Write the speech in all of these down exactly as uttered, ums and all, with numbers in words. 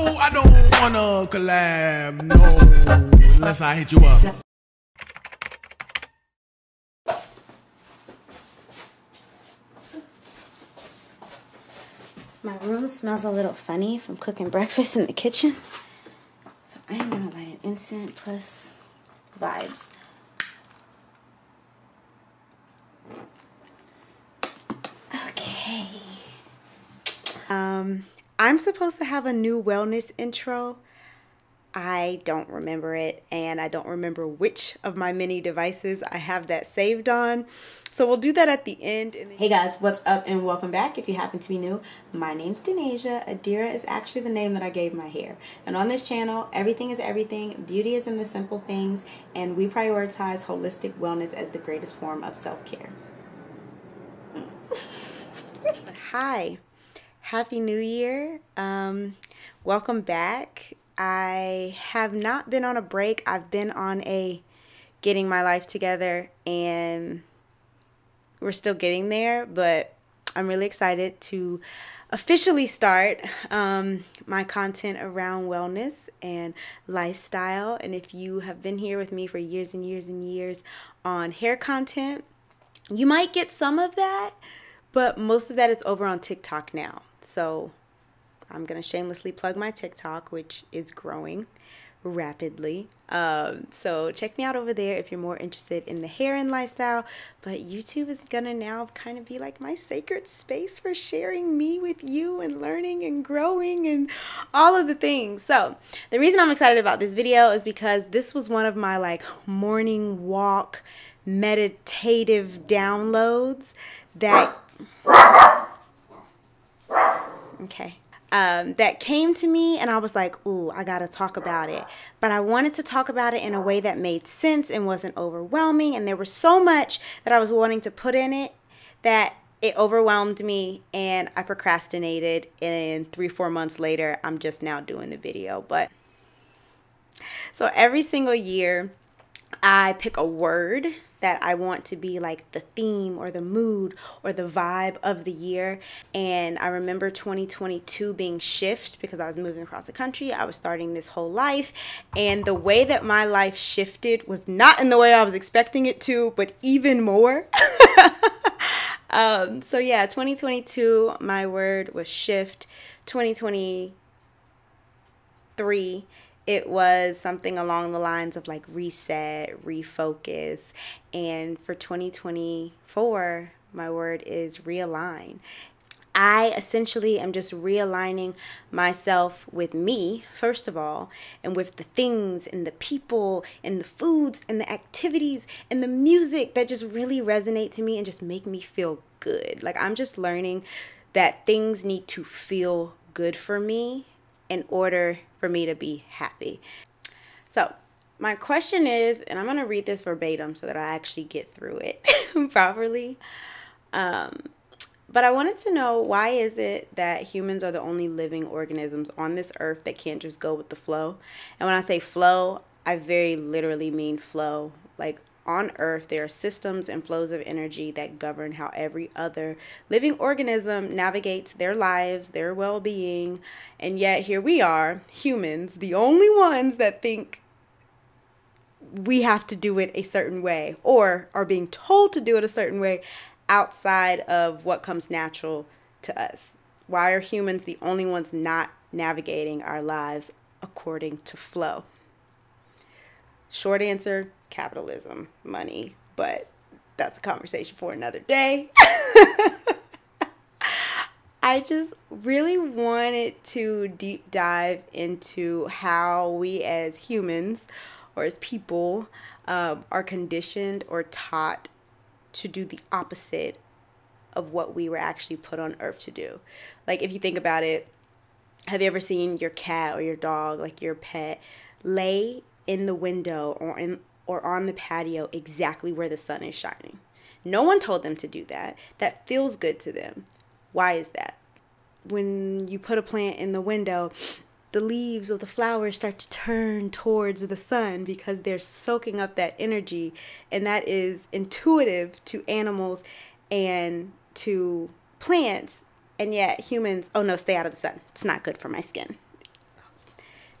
I don't wanna collab, no, unless I hit you up. My room smells a little funny from cooking breakfast in the kitchen, so I am gonna buy an incense plus vibes. Okay. Um, I'm supposed to have a new wellness intro. I don't remember it, and I don't remember which of my many devices I have that saved on. So we'll do that at the end. Hey guys, what's up and welcome back. If you happen to be new, my name's Denasia. Adira is actually the name that I gave my hair. And on this channel, everything is everything. Beauty is in the simple things, and we prioritize holistic wellness as the greatest form of self-care. Hi, happy new year. Um, welcome back. I have not been on a break. I've been on a getting my life together, and we're still getting there, but I'm really excited to officially start um, my content around wellness and lifestyle. And if you have been here with me for years and years and years on hair content, you might get some of that, but most of that is over on TikTok now. So I'm going to shamelessly plug my TikTok, which is growing rapidly. Um, so check me out over there if you're more interested in the hair and lifestyle. But YouTube is going to now kind of be like my sacred space for sharing me with you and learning and growing and all of the things. So the reason I'm excited about this video is because this was one of my like morning walk meditative downloads that... Okay. Um, that came to me, and I was like, ooh, I gotta talk about it. But I wanted to talk about it in a way that made sense and wasn't overwhelming, and there was so much that I was wanting to put in it that it overwhelmed me, and I procrastinated, and three, four months later, I'm just now doing the video. But so every single year, I pick a word that I want to be like the theme or the mood or the vibe of the year. And I remember twenty twenty-two being shift because I was moving across the country. I was starting this whole life, and the way that my life shifted was not in the way I was expecting it to, but even more. um, so yeah, twenty twenty-two, my word was shift. twenty twenty-three, it was something along the lines of like reset, refocus. And for twenty twenty-four, my word is realign. I essentially am just realigning myself with me, first of all, and with the things and the people and the foods and the activities and the music that just really resonate to me and just make me feel good. Like I'm just learning that things need to feel good for me in order for me to be happy. So my question is, and I'm gonna read this verbatim so that I actually get through it properly. Um, but I wanted to know, why is it that humans are the only living organisms on this earth that can't just go with the flow? And when I say flow, I very literally mean flow. Like on earth, there are systems and flows of energy that govern how every other living organism navigates their lives, their well-being, and yet here we are, humans, the only ones that think we have to do it a certain way or are being told to do it a certain way outside of what comes natural to us. Why are humans the only ones not navigating our lives according to flow? Short answer, capitalism, money, but that's a conversation for another day. I just really wanted to deep dive into how we as humans or as people um, are conditioned or taught to do the opposite of what we were actually put on earth to do. Like if you think about it, have you ever seen your cat or your dog, like your pet, lay in the window or in or on the patio exactly where the sun is shining? No one told them to do that. That feels good to them. Why is that? When you put a plant in the window, the leaves or the flowers start to turn towards the sun because they're soaking up that energy, and that is intuitive to animals and to plants, and yet humans, oh no, stay out of the sun. It's not good for my skin.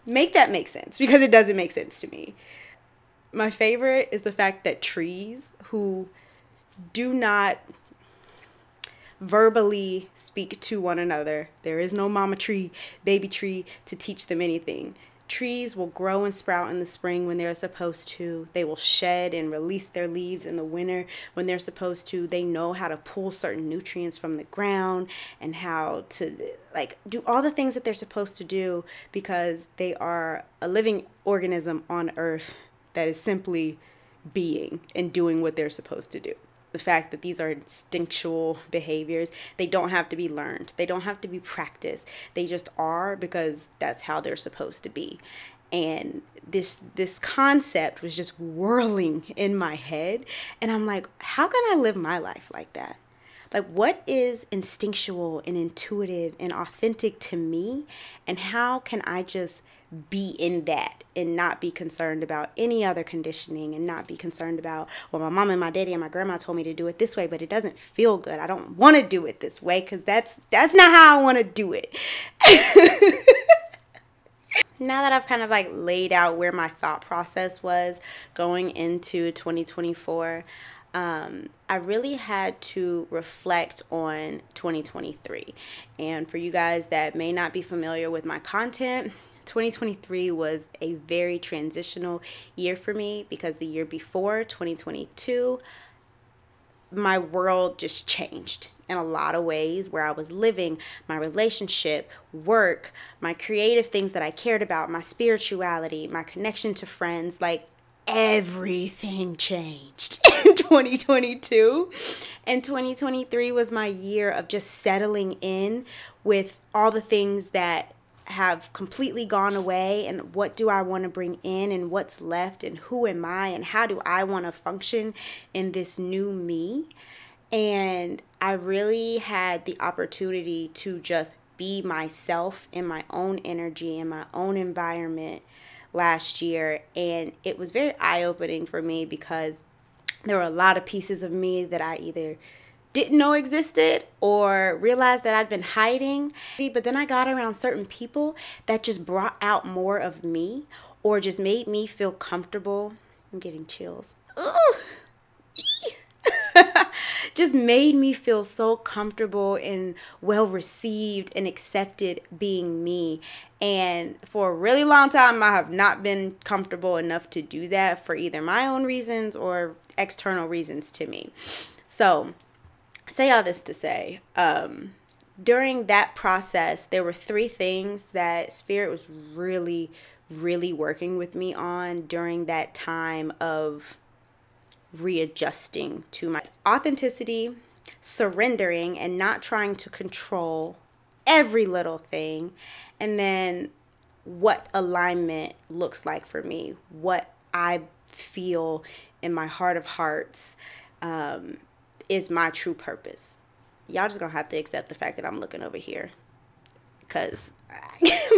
make that make sense, because it doesn't make sense to me. My favorite is the fact that trees who do not verbally speak to one another, there is no mama tree, baby tree to teach them anything. Trees will grow and sprout in the spring when they're supposed to. They will shed and release their leaves in the winter when they're supposed to. They know how to pull certain nutrients from the ground and how to like do all the things that they're supposed to do, because they are a living organism on earth that is simply being and doing what they're supposed to do. The fact that these are instinctual behaviors, they don't have to be learned. They don't have to be practiced. They just are, because that's how they're supposed to be. And this this concept was just whirling in my head. And I'm like, how can I live my life like that? Like, what is instinctual and intuitive and authentic to me? And how can I just be in that and not be concerned about any other conditioning, and not be concerned about, well, my mom and my daddy and my grandma told me to do it this way, but it doesn't feel good. I don't want to do it this way, because that's that's not how I want to do it. Now that I've kind of like laid out where my thought process was going into twenty twenty-four, um, I really had to reflect on twenty twenty-three. And for you guys that may not be familiar with my content, twenty twenty-three was a very transitional year for me, because the year before, twenty twenty-two, my world just changed in a lot of ways, where I was living, my relationship, work, my creative things that I cared about, my spirituality, my connection to friends, like everything changed in twenty twenty-two. And twenty twenty-three was my year of just settling in with all the things that have completely gone away, and what do I want to bring in, and what's left, and who am I, and how do I want to function in this new me. And I really had the opportunity to just be myself in my own energy, in my own environment last year. And it was very eye-opening for me, because there were a lot of pieces of me that I either didn't know existed or realized that I'd been hiding. But then I got around certain people that just brought out more of me, or just made me feel comfortable. I'm getting chills. Just made me feel so comfortable and well received and accepted being me. And for a really long time, I have not been comfortable enough to do that, for either my own reasons or external reasons to me. So say all this to say, um, during that process, there were three things that Spirit was really, really working with me on during that time of readjusting to my authenticity, surrendering and not trying to control every little thing, and then what alignment looks like for me, what I feel in my heart of hearts, um, is my true purpose. Y'all just gonna have to accept the fact that I'm looking over here, because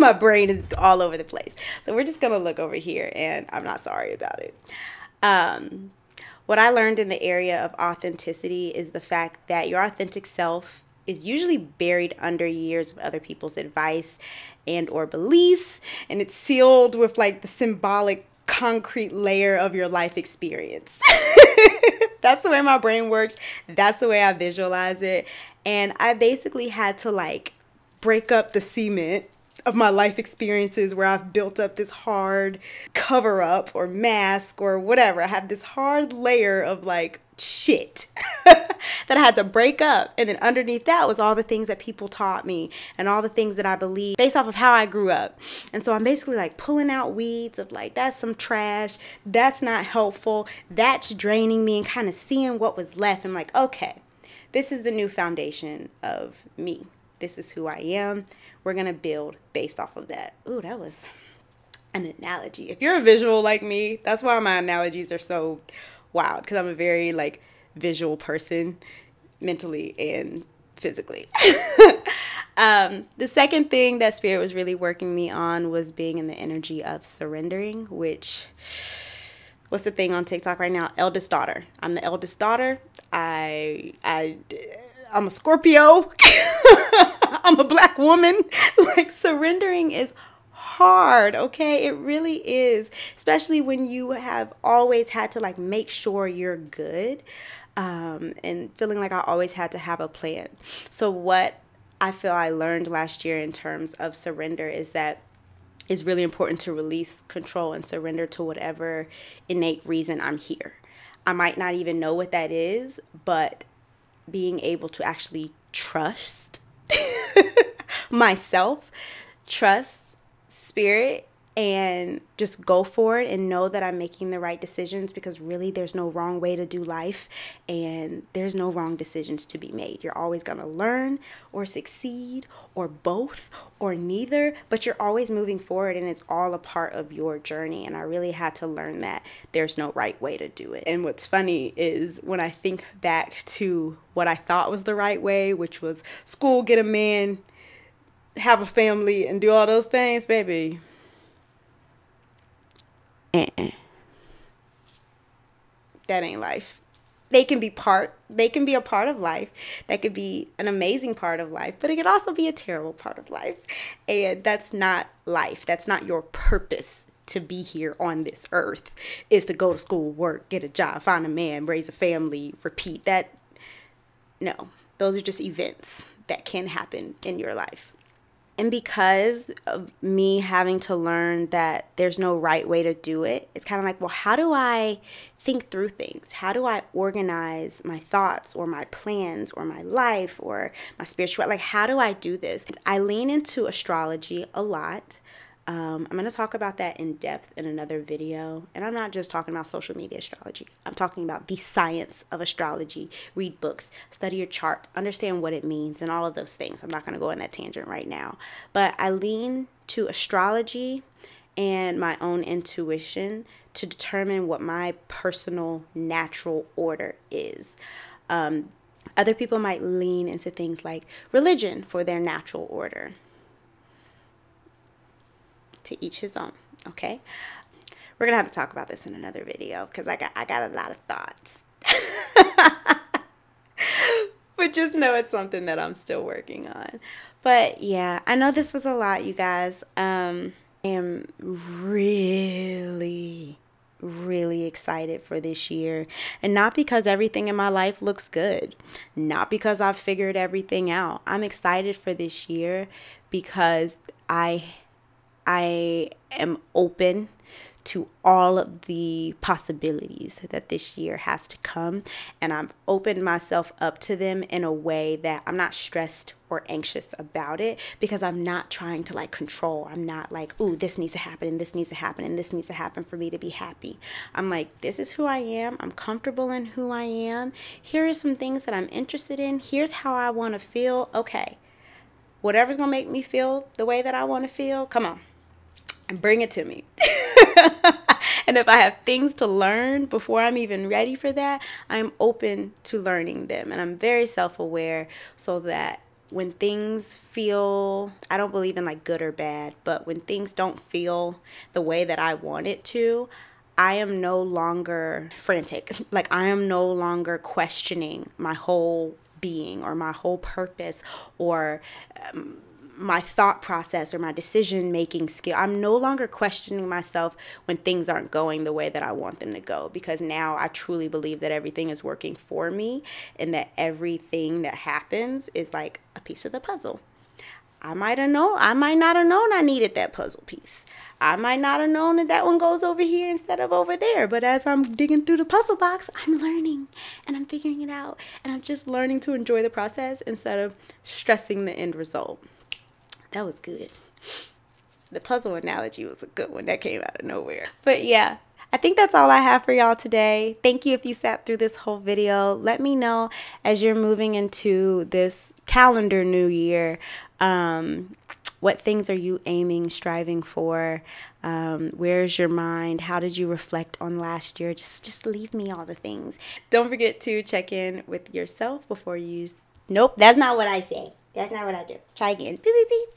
my brain is all over the place. So we're just gonna look over here, and I'm not sorry about it. Um, what I learned in the area of authenticity is the fact that your authentic self is usually buried under years of other people's advice and or beliefs, and it's sealed with like the symbolic concrete layer of your life experience. That's the way my brain works. That's the way I visualize it. And I basically had to like break up the cement of my life experiences, where I've built up this hard cover up or mask or whatever. I have this hard layer of like shit that I had to break up. And then underneath that was all the things that people taught me and all the things that I believe based off of how I grew up. And so I'm basically like pulling out weeds of like, that's some trash, that's not helpful, that's draining me, and kind of seeing what was left. I'm like, okay, this is the new foundation of me. This is who I am. We're going to build based off of that. Ooh, that was an analogy. If you're a visual like me, that's why my analogies are so wild, because I'm a very like visual person, mentally and physically. um, the second thing that Spirit was really working me on was being in the energy of surrendering, which, what's the thing on TikTok right now? Eldest daughter. I'm the eldest daughter. I, I, I'm a Scorpio. I'm a black woman. Like, surrendering is hard, okay? It really is, especially when you have always had to like make sure you're good, um, and feeling like I always had to have a plan. So what I feel I learned last year in terms of surrender is that it's really important to release control and surrender to whatever innate reason I'm here. I might not even know what that is, but being able to actually trust myself, trust spirit, and just go for it and know that I'm making the right decisions, because really there's no wrong way to do life and there's no wrong decisions to be made. You're always going to learn or succeed or both or neither, but you're always moving forward and it's all a part of your journey. And I really had to learn that there's no right way to do it. And what's funny is when I think back to what I thought was the right way, which was school, get a man, have a family, and do all those things, baby. Uh-uh. That ain't life. They can be part, they can be a part of life. That could be an amazing part of life, but it could also be a terrible part of life. And that's not life. That's not your purpose to be here on this earth, is to go to school, work, get a job, find a man, raise a family, repeat that. No, those are just events that can happen in your life. And because of me having to learn that there's no right way to do it, it's kind of like, well, how do I think through things? How do I organize my thoughts or my plans or my life or my spirituality? Like, how do I do this? I lean into astrology a lot. Um, I'm going to talk about that in depth in another video. And I'm not just talking about social media astrology. I'm talking about the science of astrology. Read books, study your chart, understand what it means, and all of those things. I'm not going to go on that tangent right now. But I lean to astrology and my own intuition to determine what my personal natural order is. Um, other people might lean into things like religion for their natural order. To each his own, okay? We're gonna have to talk about this in another video because I got I got a lot of thoughts. But just know it's something that I'm still working on. But yeah, I know this was a lot, you guys. Um, I am really, really excited for this year. And not because everything in my life looks good. Not because I've figured everything out. I'm excited for this year because I... I am open to all of the possibilities that this year has to come, and I've opened myself up to them in a way that I'm not stressed or anxious about it, because I'm not trying to like control. I'm not like, ooh, this needs to happen and this needs to happen and this needs to happen for me to be happy. I'm like, this is who I am. I'm comfortable in who I am. Here are some things that I'm interested in. Here's how I want to feel. Okay, whatever's gonna make me feel the way that I want to feel, come on. And bring it to me. And if I have things to learn before I'm even ready for that, I'm open to learning them. And I'm very self-aware, so that when things feel, I don't believe in like good or bad, but when things don't feel the way that I want it to, I am no longer frantic. Like, I am no longer questioning my whole being or my whole purpose or um, my thought process or my decision-making skill. I'm no longer questioning myself when things aren't going the way that I want them to go, because now I truly believe that everything is working for me and that everything that happens is like a piece of the puzzle. I might have known, I might not have known I needed that puzzle piece. I might not have known that that one goes over here instead of over there. But as I'm digging through the puzzle box, I'm learning and I'm figuring it out. And I'm just learning to enjoy the process instead of stressing the end result. That was good. The puzzle analogy was a good one. That came out of nowhere. But yeah, I think that's all I have for y'all today. Thank you if you sat through this whole video. Let me know as you're moving into this calendar new year, um, what things are you aiming, striving for? Um, where's your mind? How did you reflect on last year? Just, just leave me all the things. Don't forget to check in with yourself before you... Nope, that's not what I say. That's not what I do. Try again. Beep, beep, beep.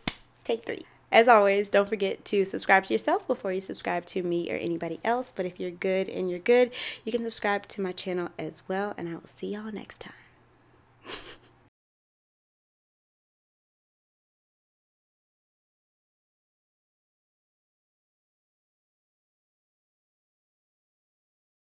Take three. As always, don't forget to subscribe to yourself before you subscribe to me or anybody else. But if you're good and you're good, you can subscribe to my channel as well. And I will see y'all next time.